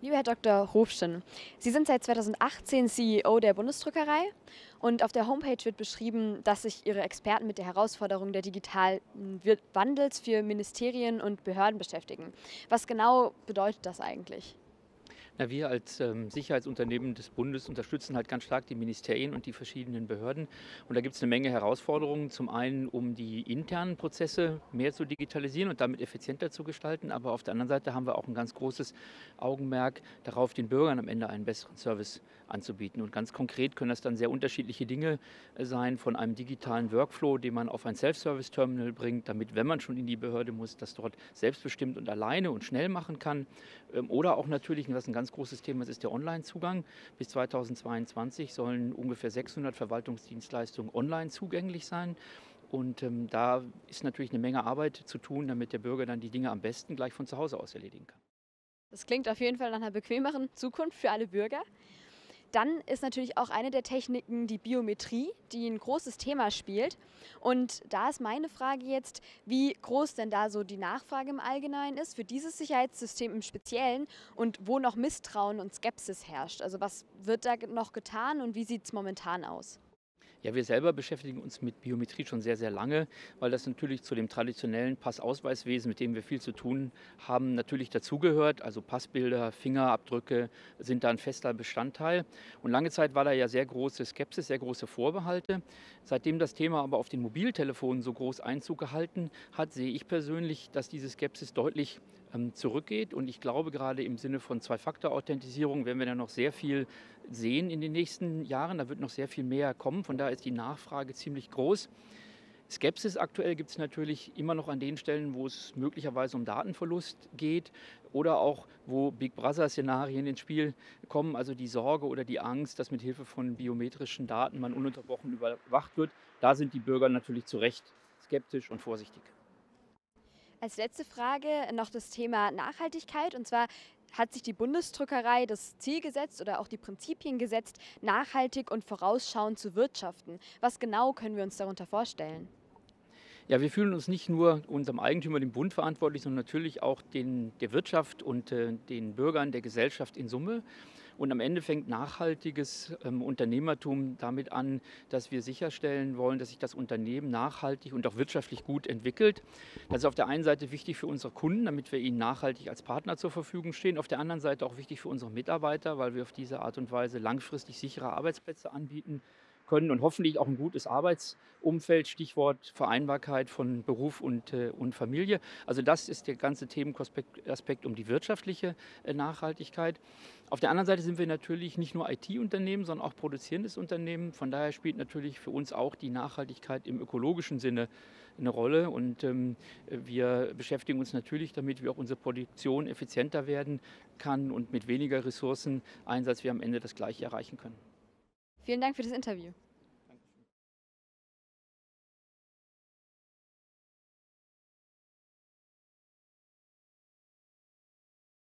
Lieber Herr Dr. Hofschen, Sie sind seit 2018 CEO der Bundesdruckerei und auf der Homepage wird beschrieben, dass sich Ihre Experten mit der Herausforderung der digitalen Wandels für Ministerien und Behörden beschäftigen. Was genau bedeutet das eigentlich? Na, wir als Sicherheitsunternehmen des Bundes unterstützen halt ganz stark die Ministerien und die verschiedenen Behörden. Und da gibt es eine Menge Herausforderungen. Zum einen, um die internen Prozesse mehr zu digitalisieren und damit effizienter zu gestalten. Aber auf der anderen Seite haben wir auch ein ganz großes Augenmerk darauf, den Bürgern am Ende einen besseren Service anzubieten. Und ganz konkret können das dann sehr unterschiedliche Dinge sein, von einem digitalen Workflow, den man auf ein Self-Service-Terminal bringt, damit, wenn man schon in die Behörde muss, das dort selbstbestimmt und alleine und schnell machen kann. Oder auch natürlich, was ein ganz großes Thema ist, der Online-Zugang. Bis 2022 sollen ungefähr 600 Verwaltungsdienstleistungen online zugänglich sein. Und da ist natürlich eine Menge Arbeit zu tun, damit der Bürger dann die Dinge am besten gleich von zu Hause aus erledigen kann. Das klingt auf jeden Fall nach einer bequemeren Zukunft für alle Bürger. Dann ist natürlich auch eine der Techniken die Biometrie, die ein großes Thema spielt. Und da ist meine Frage jetzt, wie groß denn da so die Nachfrage im Allgemeinen ist für dieses Sicherheitssystem im Speziellen und wo noch Misstrauen und Skepsis herrscht. Also was wird da noch getan und wie sieht es momentan aus? Ja, wir selber beschäftigen uns mit Biometrie schon sehr, sehr lange, weil das natürlich zu dem traditionellen Passausweiswesen, mit dem wir viel zu tun haben, natürlich dazugehört. Also Passbilder, Fingerabdrücke sind da ein fester Bestandteil. Und lange Zeit war da ja sehr große Skepsis, sehr große Vorbehalte. Seitdem das Thema aber auf den Mobiltelefonen so groß Einzug gehalten hat, sehe ich persönlich, dass diese Skepsis deutlich zurückgeht. Und ich glaube, gerade im Sinne von Zwei-Faktor-Authentisierung werden wir da noch sehr viel sehen in den nächsten Jahren. Da wird noch sehr viel mehr kommen. Von daher ist die Nachfrage ziemlich groß. Skepsis aktuell gibt es natürlich immer noch an den Stellen, wo es möglicherweise um Datenverlust geht oder auch, wo Big Brother-Szenarien ins Spiel kommen. Also die Sorge oder die Angst, dass mit Hilfe von biometrischen Daten man ununterbrochen überwacht wird. Da sind die Bürger natürlich zu Recht skeptisch und vorsichtig. Als letzte Frage noch das Thema Nachhaltigkeit. Und zwar hat sich die Bundesdruckerei das Ziel gesetzt oder auch die Prinzipien gesetzt, nachhaltig und vorausschauend zu wirtschaften. Was genau können wir uns darunter vorstellen? Ja, wir fühlen uns nicht nur unserem Eigentümer, dem Bund, verantwortlich, sondern natürlich auch der Wirtschaft und den Bürgern, der Gesellschaft in Summe. Und am Ende fängt nachhaltiges Unternehmertum damit an, dass wir sicherstellen wollen, dass sich das Unternehmen nachhaltig und auch wirtschaftlich gut entwickelt. Das ist auf der einen Seite wichtig für unsere Kunden, damit wir ihnen nachhaltig als Partner zur Verfügung stehen. Auf der anderen Seite auch wichtig für unsere Mitarbeiter, weil wir auf diese Art und Weise langfristig sichere Arbeitsplätze anbieten können und hoffentlich auch ein gutes Arbeitsumfeld, Stichwort Vereinbarkeit von Beruf und Familie. Also das ist der ganze Themenaspekt um die wirtschaftliche Nachhaltigkeit. Auf der anderen Seite sind wir natürlich nicht nur IT-Unternehmen, sondern auch produzierendes Unternehmen. Von daher spielt natürlich für uns auch die Nachhaltigkeit im ökologischen Sinne eine Rolle. Und wir beschäftigen uns natürlich damit, wie auch unsere Produktion effizienter werden kann und mit weniger Ressourceneinsatz wir am Ende das Gleiche erreichen können. Vielen Dank für das Interview.